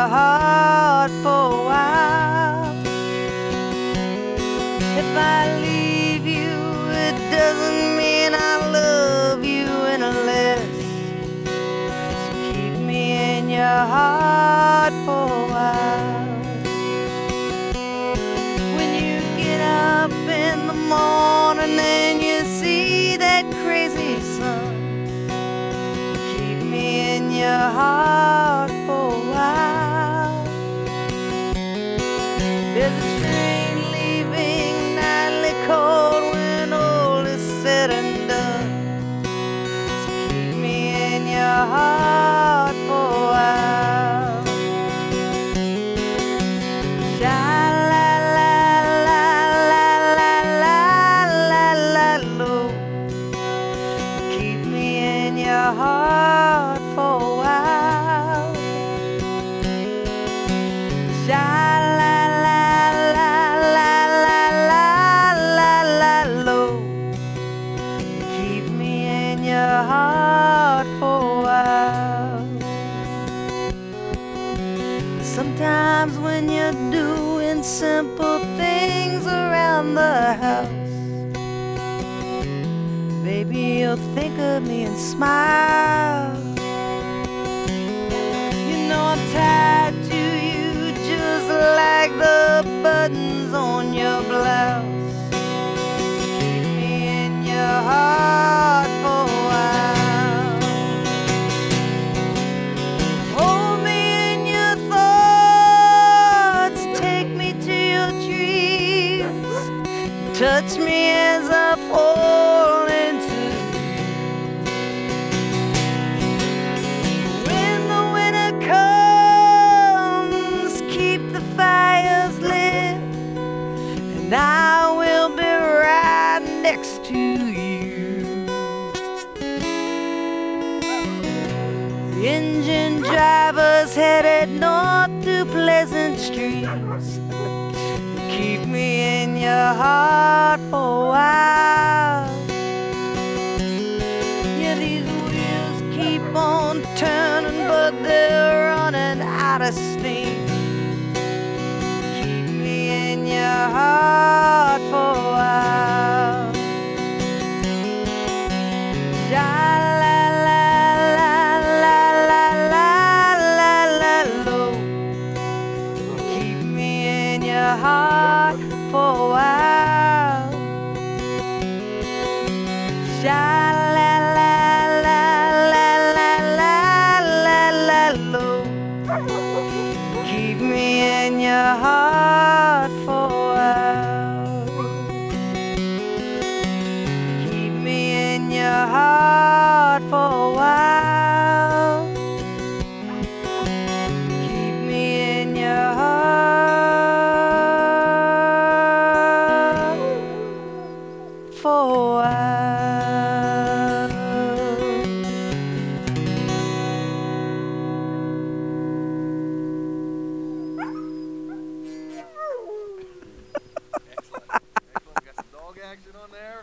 her heart for a while. If I leave you, it doesn't mean I love you any less. So keep me in your heart for a while. When you get up in the morning and you see that crazy sun, keep me in your heart for a while. There's a train leaving nightly cold when all is said and done, so keep me in your heart for a while. Sha-la-la-la-la-la-la-la-la-lo, keep me in your heart for a while. Sha-la-la-la-la-la-la-la-lo, keep me in your heart for a while. Sometimes when you're doing simple things around the house, baby, you'll think of me and smile. You know I'm tied to you just like the buttons on your blouse. Keep me in your heart for a while. Hold me in your thoughts, take me to your dreams, touch me as I fall. I will be right next to you. The engine driver's headed north to pleasant streams. Keep me in your heart for a while. Yeah, these wheels keep on turning, but they're running out of steam. Keep me in your heart. Heart for a while. Sha-la-la-la-la-la-la-la-la-lo, keep me in your heart for a while. Keep me in your heart for a while. Keep me in your heart for a while.